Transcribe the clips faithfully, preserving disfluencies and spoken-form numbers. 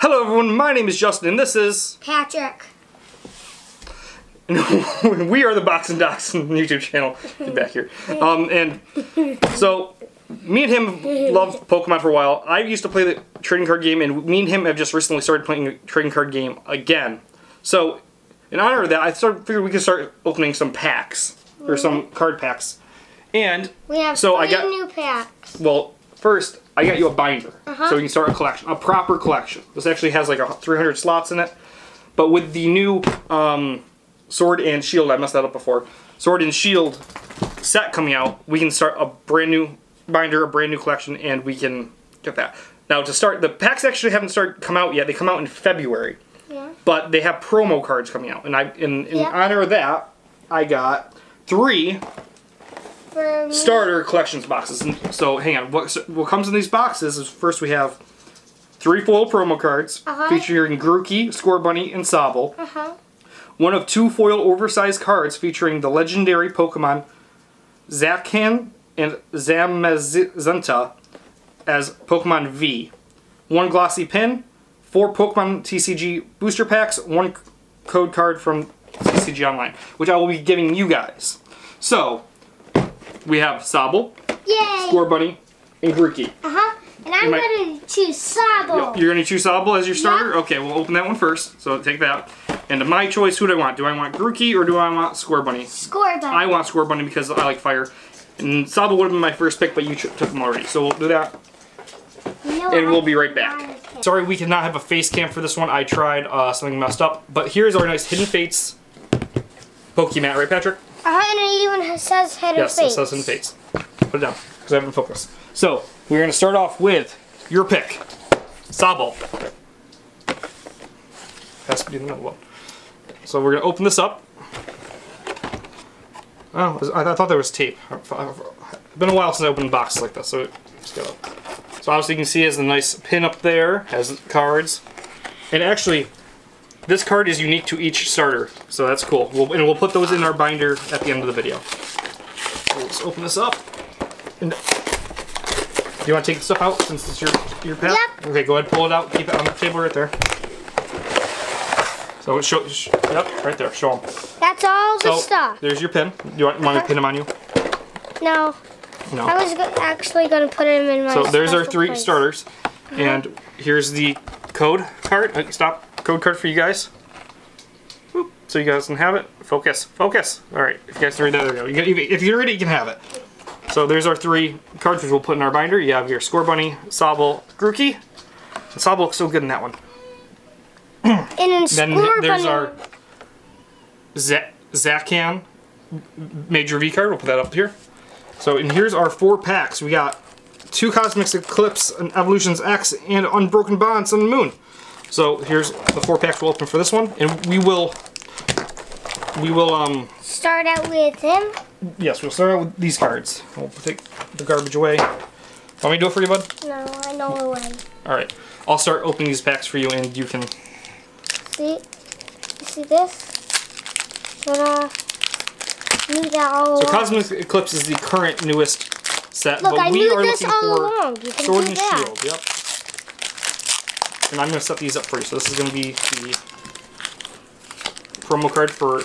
Hello everyone, my name is Justin and this is... Patrick. We are the Boxin Dachshund YouTube channel. Get back here. Um, and so, me and him loved Pokemon for a while. I used to play the trading card game and me and him have just recently started playing the trading card game again. So, in honor of that, I started, figured we could start opening some packs. Or some card packs. And, we have so I got new packs. Well, first, I got you a binder, uh-huh. so you can start a collection, a proper collection. This actually has like a three hundred slots in it, but with the new um, Sword and Shield, I messed that up before, Sword and Shield set coming out, we can start a brand new binder, a brand new collection, and we can get that. Now to start, the packs actually haven't started come out yet, they come out in February, yeah. but they have promo cards coming out, and I, in, in yeah. honor of that, I got three starter collections boxes. So hang on, what, what comes in these boxes is first we have three foil promo cards uh-huh. featuring Grookey, Scorbunny, and Sobble. Uh-huh. One of two foil oversized cards featuring the legendary Pokemon Zacian and Zamazenta as Pokemon V. One glossy pin, four Pokemon T C G booster packs, one code card from T C G Online, which I will be giving you guys. So, we have Sobble, Yay. Scorbunny, and Grookey. Uh-huh. And I'm going to choose Sobble. Yep. You're going to choose Sobble as your starter? Yep. Okay, we'll open that one first. So take that. And my choice, who do I want? Do I want Grookey or do I want Scorbunny? Scorbunny. I want Scorbunny because I like fire. And Sobble would have been my first pick, but you took them already. So we'll do that. No, and we'll I be right back. Sorry, we cannot have a face cam for this one. I tried uh, something messed up. But here's our nice Hidden Fates Pokemat, right, Patrick? Uh-huh, and it even says Hidden Fates. Yes, it says Hidden Fates. Put it down, because I haven't focused. So, we're going to start off with your pick, Sobble. Has to be the middle one. So we're going to open this up. Oh, I, th I thought there was tape. It's been a while since I opened boxes like this, so it just got up. So obviously you can see it has a nice pin up there, has cards. And actually, this card is unique to each starter, so that's cool. We'll, and we'll put those in our binder at the end of the video. So let's open this up. And do you want to take the stuff out since it's your, your pack? Yep. Okay, go ahead, pull it out. Keep it on the table right there. So, show, sh yep, right there. Show them. That's all the so, stuff. There's your pin. Do you want, want uh-huh. me to pin them on you? No. No. I was go actually going to put them in my So, there's our three place. starters. Uh-huh. And here's the code card. Stop. Code card for you guys. Whoop. So you guys can have it. Focus, focus. All right, if you guys can read that, there we go. You can, if you read it, you can have it. So there's our three cards which we'll put in our binder. You have your Scorbunny, Sobble, Grookey. And Sobble looks so good in that one. And then Scorbunny. There's our Zacian Major V card. We'll put that up here. So and here's our four packs. We got two Cosmic Eclipse, an Evolutions X, and Unbroken Bonds on the Moon. So here's the four packs we'll open for this one, and we will, we will um. Start out with him. Yes, we'll start out with these cards. We'll take the garbage away. Want me to do it for you, bud? No, I know the way. All right, I'll start opening these packs for you, and you can. See, see this? Ta-da. We got all. So Cosmic Eclipse is the current newest set, Look, but I we knew are this looking all for along. You can Sword do and that. Shield. Yep. And I'm going to set these up for you. So this is going to be the promo card for,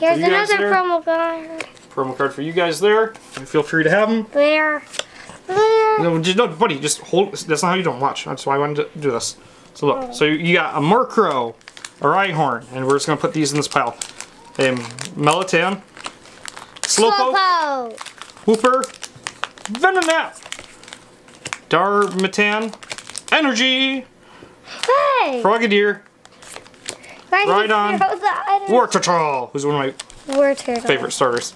Here's for another promo card. Promo card for you guys there. And feel free to have them. There. There. No, just, no, buddy, just hold. That's not how you don't watch. That's why I wanted to do this. So look. Oh. So you got a Murkrow, a Rhyhorn, and we're just going to put these in this pile. A Meloetta, Slowpoke, Slowpoke, Wooper, Venonat, Darmitan, Energy! Hey! Frogadier. Rhydon. War Turtle, who's one of my favorite starters.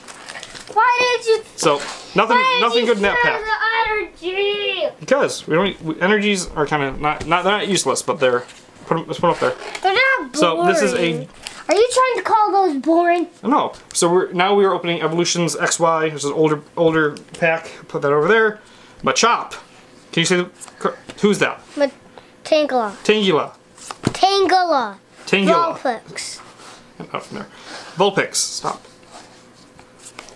Why did you... So, nothing nothing good in that pack. Why did you throw the energy? Because we don't... We, energies are kind of not... not they're not useless, but they're... Put them, let's put them up there. They're not boring. So, this is a... Are you trying to call those boring? No. So, we're now we are opening Evolutions X Y, which is an older, older pack. Put that over there. Machop. Can you say the... Who's that? Ma Tangela. Tangela. Tangela. Tangela. Vulpix. Out from there. Vulpix. Stop.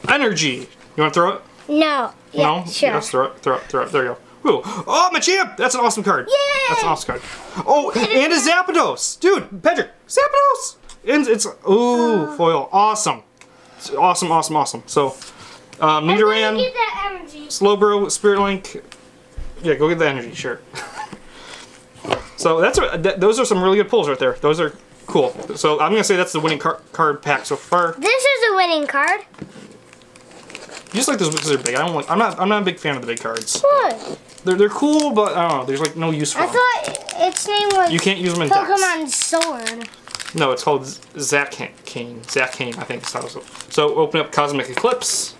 Energy. You want to throw it? No. Yeah, no? Sure. Yes, throw it. Throw it. Throw it. There you go. Ooh. Oh, Machamp! That's an awesome card. Yay! That's an awesome card. Oh, and a Zapdos! Dude, Pedrick, Zapdos! And it's, ooh, oh. Foil. Awesome. It's awesome, awesome, awesome. So, um, Nidoran, Slowbro, Spiritlink. Yeah, go get the energy, sure. So, that's a, th those are some really good pulls right there. Those are cool. So, I'm going to say that's the winning car card pack so far. This is a winning card. You just like those because they're big. I don't like, I'm not. I'm not a big fan of the big cards. What? They're they're cool, but I don't know. There's like no use for them. I thought its name was. You can't use them in Pokemon decks. Sword. No, it's called Zacian. Zacian, I think. So open up Cosmic Eclipse.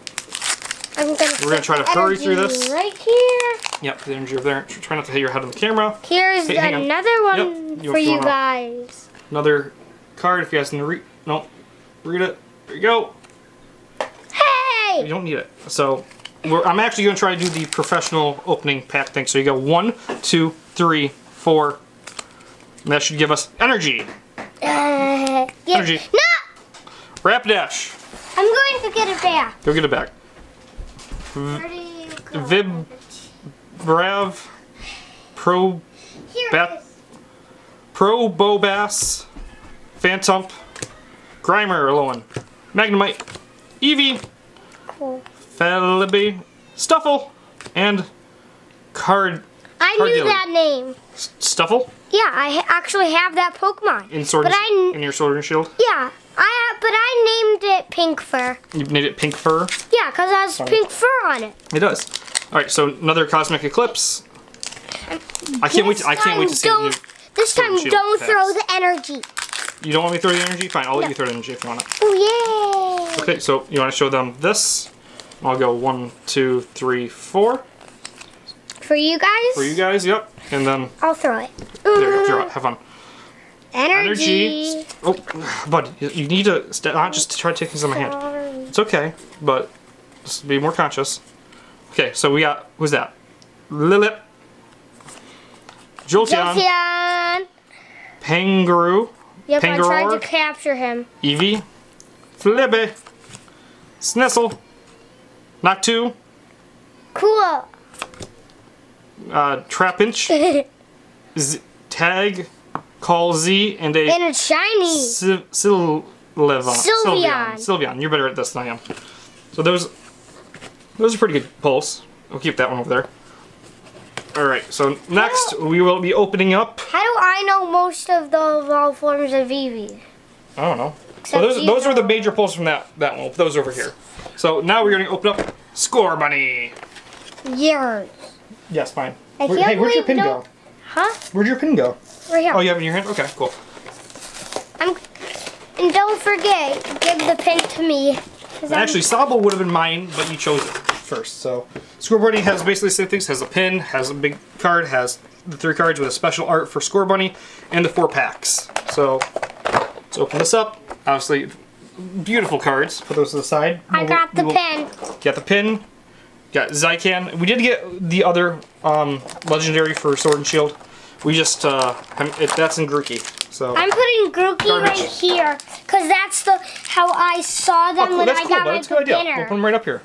I'm gonna We're gonna try to hurry through this. Right here. Yep, the energy over there. Try not to hit your head on the camera. Here's hey, another on. one yep. for you, you guys. On. Another card. If you guys can read, no, read it. There you go. You don't need it. So, we're, I'm actually going to try to do the professional opening pack thing. So you got one, two, three, four. And that should give us energy. Uh, energy. No! Rapidash. I'm going to get it back. Go get it back. Vib, Brav, Pro, Bat, Pro Bobass, Phantump, Grimer, Alolan, Magnemite, Eevee. Cool. Felibi, Stuffle, and Card. I Cardilly. knew that name. S Stuffle? Yeah, I ha actually have that Pokemon. In Sword, but and, I in your Sword and Shield? Yeah, I but I named it Pink Fur. You named it Pink Fur? Yeah, because it has oh. pink fur on it. It does. All right, so another Cosmic Eclipse. Um, I can't wait. To, I can't wait to see you. This time, don't packs. throw the energy. You don't want me to throw the energy? Fine, I'll no. let you throw the energy if you want it. Oh, yay! Okay, so you want to show them this? I'll go one, two, three, four. For you guys? For you guys, yep. And then... I'll throw it. There, throw it. Have fun. Energy! energy. Oh, buddy, you need to... Not just try taking some in my hand. It's okay, but just be more conscious. Okay, so we got... Who's that? Lilip. Jolteon. Jolteon! Pangoro. Yep, Pangoro. I tried to capture him. Eevee, Flibby, Snizzle, Noctu, Cool, uh, Trapinch, Z Tag, Call Z, and a and a shiny Sil Sil Sylveon. Sylveon, you're better at this than I am. So those those are pretty good pulls. We'll keep that one over there. Alright, so next do, we will be opening up... How do I know most of the evolved forms of Eevee? I don't know. Except well, those those know. are the major pulls from that, that one. We'll put those over here. So now we're going to open up Scorbunny. Yours. Yes, mine. Where, hey, where'd your pin go? Huh? Where'd your pin go? Right here. Oh, you have it in your hand? Okay, cool. I'm, and don't forget, give the pin to me. Actually, Sobble would have been mine, but you chose it first. So, Scorbunny has basically the same things. Has a pin, has a big card, has the three cards with a special art for Scorbunny, and the four packs. So, let's open this up. Obviously, beautiful cards. Put those to the side. I we'll, got the we'll, pin. Got the pin. Got Zacian. We did get the other um, legendary for Sword and Shield. We just, uh, it, that's in Grookey. So I'm putting Grookey garbage. right here, because that's the how I saw them oh, cool. when that's I cool, got that's my beginner. We'll put them right up here.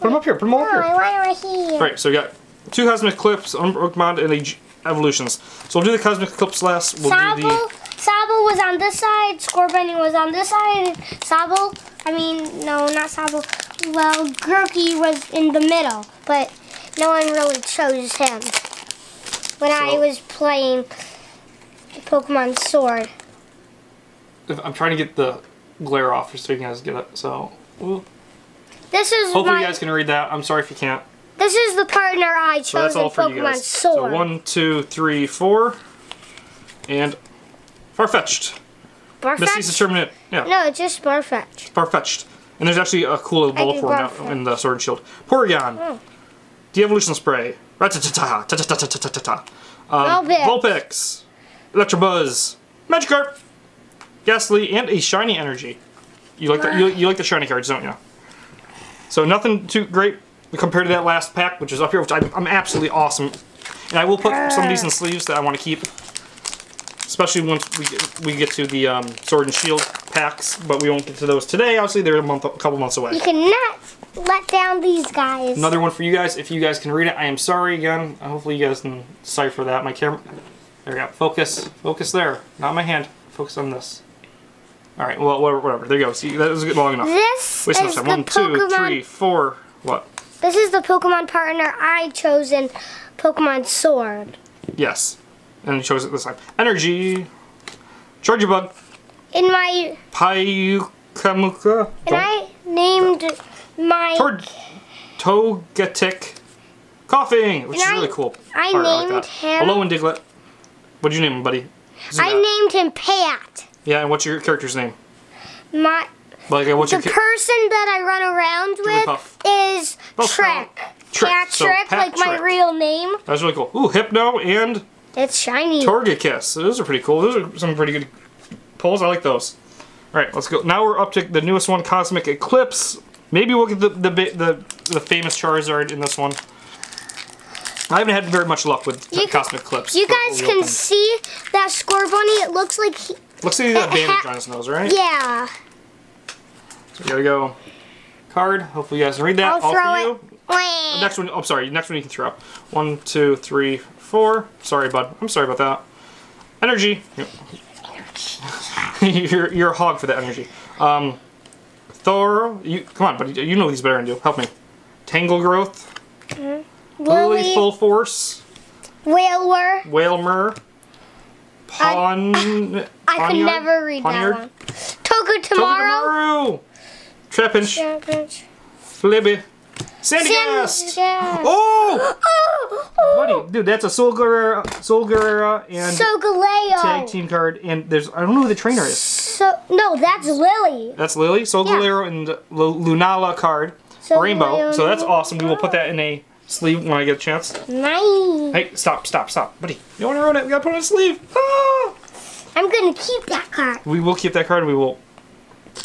Put them up here. Put them all no, up here. Right here. Right, so we got two Cosmic Eclipse, Unbroken Bonds, and the Evolutions. So we'll do the Cosmic Eclipse last. We'll Sobble, do the... Sobble was on this side. Scorbunny was on this side. Sobble, I mean, no, not Sobble. Well, Grookey was in the middle, but no one really chose him when so, I was playing Pokemon Sword. I'm trying to get the glare off so you guys get it. So. Ooh. This is Hopefully my, you guys can read that. I'm sorry if you can't. This is the partner I chose so that's all for Pokemon you guys. Sword. So one, two, three, four. And Farfetch'd. Farfetch'd? Misty's determinate. Yeah. No, it's just Farfetch'd. Farfetch'd. And there's actually a cool little bullet form out in the Sword and Shield. Porygon. Oh. De-Evolution Spray. Ratatata. Ta-ta-ta-ta-ta-ta-ta. Um, Vulpix. Electrobuzz. Magikarp. Ghastly. And a shiny energy. You like, the, you, you like the shiny cards, don't you? So nothing too great compared to that last pack, which is up here, which I, I'm absolutely awesome. And I will put some of these in sleeves that I want to keep, especially once we get, we get to the um, Sword and Shield packs. But we won't get to those today. Obviously, they're a month, a couple months away. You cannot let down these guys. Another one for you guys. If you guys can read it, I am sorry again. Hopefully you guys can decipher that. My camera, there we go. Focus, focus there. Not my hand. Focus on this. All right, well, whatever. whatever. There you go. See, that was long enough. This Wait, is the One, Pokemon... two, three, four. What? This is the Pokemon partner I chose in Pokemon Sword. Yes, and you chose it this time. Energy. Charge your bug. In my Pyukamuka. And I named my Tor Togetic coughing, which and is really I, cool. I All named right, I like him. Hello, and Diglett. What'd you name him, buddy? Zoom I out. named him Pat. Yeah, and what's your character's name? My like, what's the your person that I run around with is Both Trek. Trick. Pat so Trick, Pat like Trick. my real name. That's really cool. Ooh, Hypno and it's shiny. Torgekiss. Those are pretty cool. Those are some pretty good pulls. I like those. All right, let's go. Now we're up to the newest one, Cosmic Eclipse. Maybe we'll get the the the, the famous Charizard in this one. I haven't had very much luck with you Cosmic Eclipse. You guys can opened. see that Scorbunny. It looks like he looks like he's got bandage on his nose, right? Yeah. So we gotta go. Card. Hopefully you guys can read that. I'll All throw for it. You. Oh, next one. I'm oh, sorry. Next one you can throw up. One, two, three, four. Sorry, bud. I'm sorry about that. Energy. Yep. you're you're a hog for that energy. Um, Thor, you come on, buddy. You know these better than you. Help me. Tangle growth. Mm-hmm. Lily, Lily full force. Whaler. Whaler. Pon. I, I, I could never read Ponyard. that one. Togedemaru. Trapinch. Trapinch. Felibi. Sandygast. Sandygast. Oh! Oh! Oh! Buddy, dude, that's a Solgaleo, Solgaleo and Solgaleo tag team card. And there's, I don't know who the trainer is. So, no, that's Lily. That's Lily. Solgaleo yeah. and L Lunala card. Solgaleo Rainbow. So that's awesome. We will put that in a sleeve when I get a chance. Nice. Hey, stop, stop, stop. Buddy, you don't want to ruin it. We got to put it in a sleeve. Ah! I'm going to keep that card. We will keep that card. We will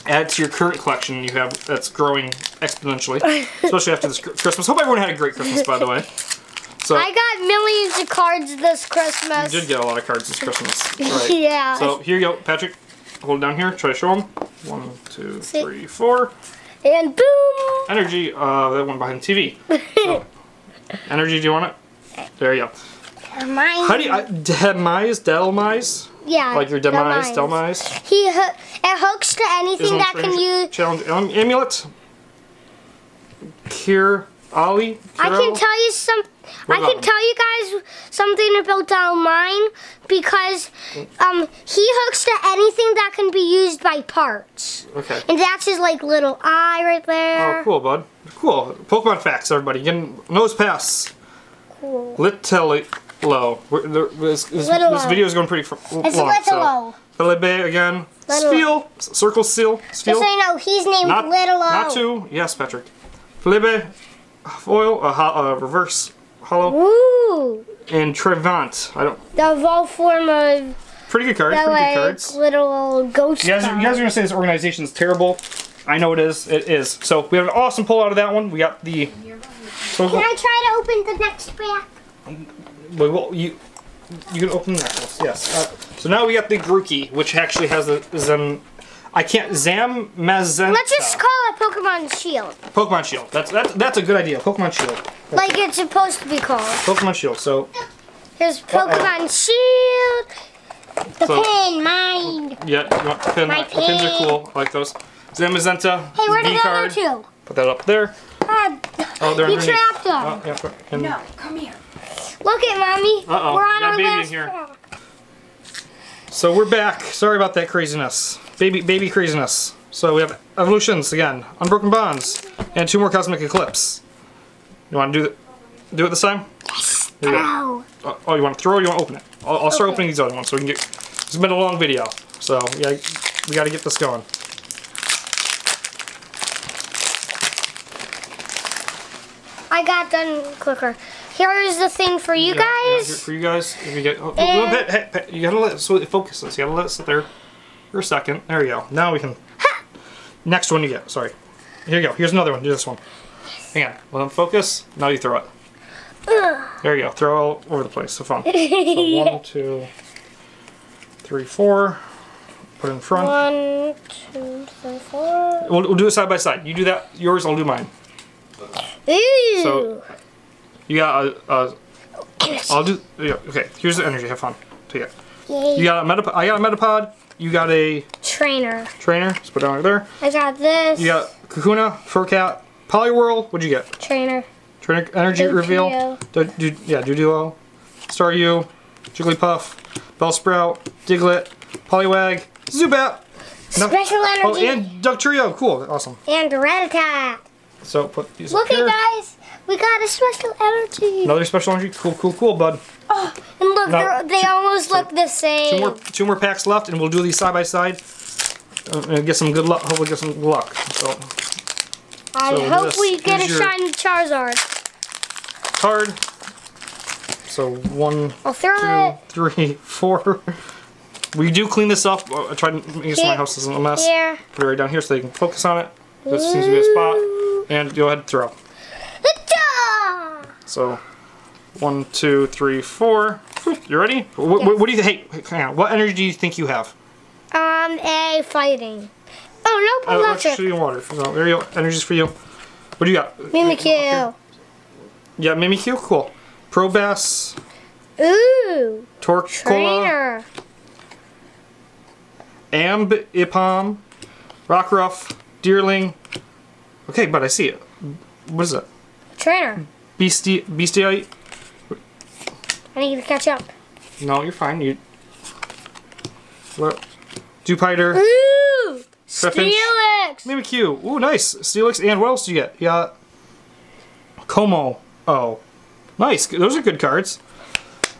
add to your current collection you have that's growing exponentially, especially after this Christmas. Hope everyone had a great Christmas, by the way. So I got millions of cards this Christmas. You did get a lot of cards this Christmas. Right. Yeah. So here you go, Patrick. Hold it down here. Try to show them. One, two, three, four. And boom! Energy. Uh, that one behind the T V. So, energy, do you want it? There you go. Demise. How do you, I, demise? Delmise? Yeah. Like your demise, demise. demise. He ho it hooks to anything that can use. Challenge amulet. Cure Ollie. I can tell you some. What I can him? tell you guys something about Delmine because um he hooks to anything that can be used by parts. Okay. And that's his like little eye right there. Oh, cool, bud. Cool. Pokemon facts, everybody. Getting nose pass. Cool. Little. Low. We're, this this, this video is going pretty far, it's long. It's Little so. Felibi again. Steel. Circle seal. Steel. Just so you know, he's named not, Little O. Not two. Yes, Patrick. Felibi. Foil. Uh, uh, reverse. Hollow. Woo. And Trevant. I don't. The whole form of. Pretty good cards. Pretty like good cards. Little ghost. You guys, are, you guys are going to say this organization is terrible. I know it is. It is. So we have an awesome pull out of that one. We got the. So can I try to open the next pack? Wait, well, you you can open that. Yes. Uh, so now we got the Grookey, which actually has the Zam. I can't Zamazenta. Let's just call it Pokemon Shield. Pokemon Shield. That's that's that's a good idea. Pokemon Shield. That's like it's supposed to be called. Pokemon Shield. So here's Pokemon uh -oh. Shield. The so, pin, mine. Yeah, you want the pin. My the pin. pins are cool. I like those. Zamazenta. Hey, where did the other two? Put that up there. Uh, oh, they're you underneath. trapped them. Oh, yeah, no, come here. Look at mommy. Uh oh. We're on our baby in here. Track. So we're back. Sorry about that craziness. Baby, baby craziness. So we have Evolutions again, Unbroken Bonds, and two more Cosmic Eclipse. You want to do the, do it this time? Yes. Ow. Oh, oh, you want to throw? Or you want to open it? I'll, I'll start okay. opening these other ones so we can get. It's been a long video, so yeah, we got to get this going. I got done quicker. Here is the thing for you yeah, guys. Yeah, for you guys, if you get oh, no, pet, pet, pet, you gotta let so it focuses. You gotta let it sit there for a second. There you go. Now we can. Ha! Next one you get. Sorry. Here you go. Here's another one. Do this one. Yes. Hang on. Let them focus. Now you throw it. Ugh. There you go. Throw all over the place. So fun. So yeah. One, two, three, four. Put it in front. One, two, three, four. We'll, we'll do it side by side. You do that. Yours. I'll do mine. Ooh. So, you got a, a I'll do, yeah, okay, here's the energy, have fun. Take it. Yay. You got a Metapod, I got a Metapod, you got a... Trainer. Trainer, let's put it down right there. I got this. You got Kakuna, Furcat, Poliwhirl, what'd you get? Trainer. Trainer energy Lucario. Reveal. Do, do, yeah, Doduo, Staryu, Jigglypuff, Bellsprout, Diglett, Poliwag, Zubat. No. Special energy. Oh, and Ductrio, cool, awesome. And Rattata. So put these Look up here. Guys, we got a special energy. Another special energy? Cool, cool, cool, bud. Oh, and look, now, they two, almost so look the same. Two more, two more packs left, and we'll do these side by side. And get some good luck, hopefully get some luck. So, I so hope this, we get a shiny Charizard. Card. So one, I'll throw two, it. three, four. We do clean this up. I tried to make sure my house isn't a mess. Here. Put it right down here so they can focus on it. This Ooh. seems to be a spot. And go ahead and throw. So, one, two, three, four. You ready? What, yes. what do you think? Hey, hang on. What energy do you think you have? Um, a fighting. Oh, nope, electricity and water. No, there you go. Energy's for you. What do you got? Mimikyu. Yeah, Mimikyu. Cool. Probass. Ooh. Torkoala. Trainer. Ambipom. Rockruff. Deerling. Okay, but I see it. What is it? Trainer. Beastie, Beastieite. I need to catch up. No, you're fine. You. What? Dewpider. Ooh! Trapinch. Steelix! Mimikyu. Ooh, nice. Steelix. And what else do you get? You got. Como. Oh. Nice. Those are good cards.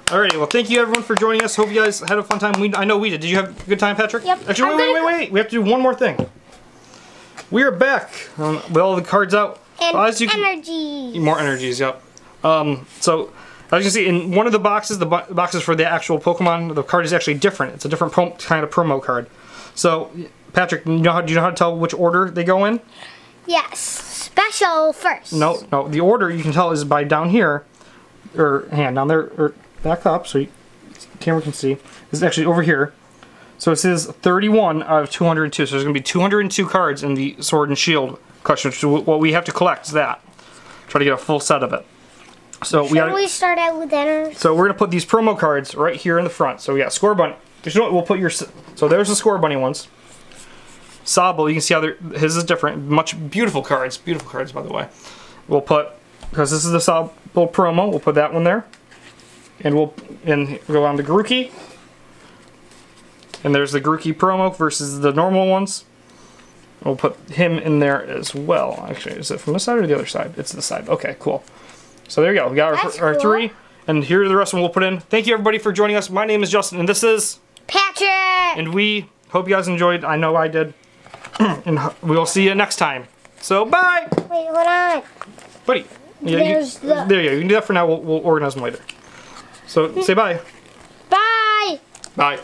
Alrighty, well, thank you everyone for joining us. Hope you guys had a fun time. We, I know we did. Did you have a good time, Patrick? Yep. Actually, wait, wait, wait, wait. We have to do one more thing. We are back um, with all the cards out. And well, as you can, energies. More energies, yep. Um, so, as you can see, in one of the boxes, the bo boxes for the actual Pokemon, the card is actually different. It's a different kind of promo card. So, Patrick, you know how, do you know how to tell which order they go in? Yes. Special first. No, no. The order you can tell is by down here, or hand down there, or back up, so you, camera can see. This is actually over here. So it says thirty-one out of two hundred two. So there's going to be two hundred two cards in the Sword and Shield collection. Which is what we have to collect is that. Try to get a full set of it. So Should we, gotta, we start out with energy? So we're going to put these promo cards right here in the front. So we got Scorbunny. You know what? We'll put your. So there's the Scorbunny ones. Sobble. You can see how his is different. Much beautiful cards. Beautiful cards, by the way. We'll put because this is the Sobble promo. We'll put that one there, and we'll and we'll go on to Grookey. And there's the Grookey promo versus the normal ones. We'll put him in there as well. Actually, is it from this side or the other side? It's this side. Okay, cool. So there you go. We got our, cool. our three. And here are the rest of them we'll put in. Thank you, everybody, for joining us. My name is Justin, and this is... Patrick! And we hope you guys enjoyed. I know I did. And we'll see you next time. So, bye! Wait, hold on. Buddy. Yeah, there's you, the... There you go. You can do that for now. We'll, we'll organize them later. So, say bye. Bye! Bye.